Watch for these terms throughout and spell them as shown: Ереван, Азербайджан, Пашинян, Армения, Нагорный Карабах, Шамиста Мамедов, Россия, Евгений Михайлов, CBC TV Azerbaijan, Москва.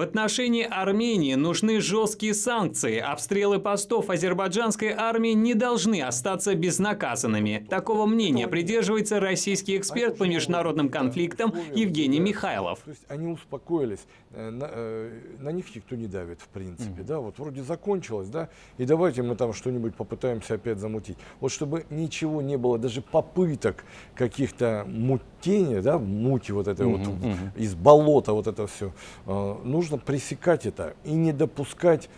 В отношении Армении нужны жесткие санкции. Обстрелы постов азербайджанской армии не должны остаться безнаказанными. Такого мнения придерживается российский эксперт по международным конфликтам Евгений Михайлов. То есть они успокоились, на них никто не давит в принципе. Да? Вот вроде закончилось, да, и давайте мы там что-нибудь попытаемся опять замутить. Вот чтобы ничего не было, даже попыток каких-то мутений, да, мути вот этой вот из болота, вот это все, нужно пресекать это и не допускать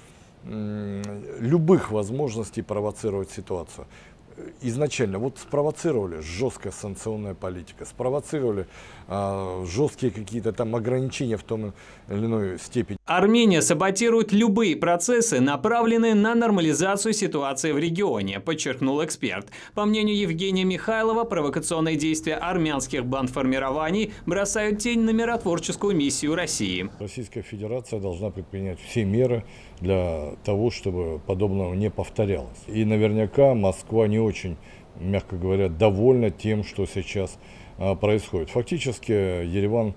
любых возможностей провоцировать ситуацию. Изначально вот спровоцировали жесткая санкционная политика, спровоцировали жесткие какие-то там ограничения в том или иной степени. Армения саботирует любые процессы, направленные на нормализацию ситуации в регионе, подчеркнул эксперт. По мнению Евгения Михайлова, провокационные действия армянских бандформирований бросают тень на миротворческую миссию России. Российская Федерация должна предпринять все меры для того, чтобы подобного не повторялось. И наверняка Москва не очень, мягко говоря, довольна тем, что сейчас происходит. Фактически Ереван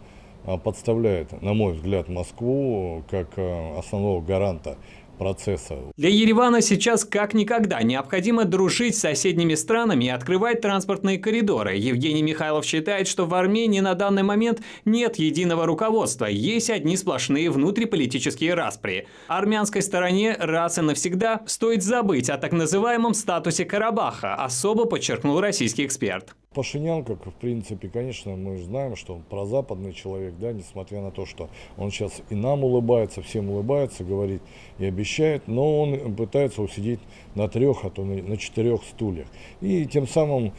подставляет, на мой взгляд, Москву как основного гаранта процесса. Для Еревана сейчас как никогда необходимо дружить с соседними странами и открывать транспортные коридоры. Евгений Михайлов считает, что в Армении на данный момент нет единого руководства, есть одни сплошные внутриполитические распри. Армянской стороне раз и навсегда стоит забыть о так называемом статусе Карабаха, особо подчеркнул российский эксперт. Пашинян, как в принципе, конечно, мы знаем, что он прозападный человек, да, несмотря на то, что он сейчас и нам улыбается, всем улыбается, говорит и обещает, но он пытается усидеть на 3, а то на 4 стульях. И тем самым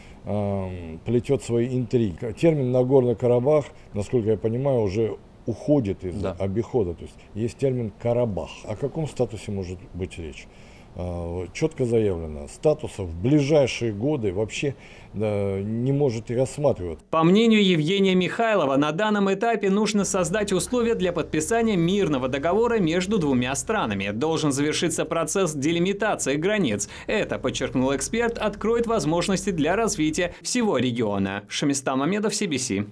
плетет свои интриги. Термин «Нагорный Карабах», насколько я понимаю, уже уходит из обихода. То есть есть термин «Карабах». О каком статусе может быть речь? Четко заявлено, статуса в ближайшие годы вообще не может и рассматривать. По мнению Евгения Михайлова, на данном этапе нужно создать условия для подписания мирного договора между двумя странами. Должен завершиться процесс делимитации границ. Это, подчеркнул эксперт, откроет возможности для развития всего региона. Шамиста Мамедов, CBC.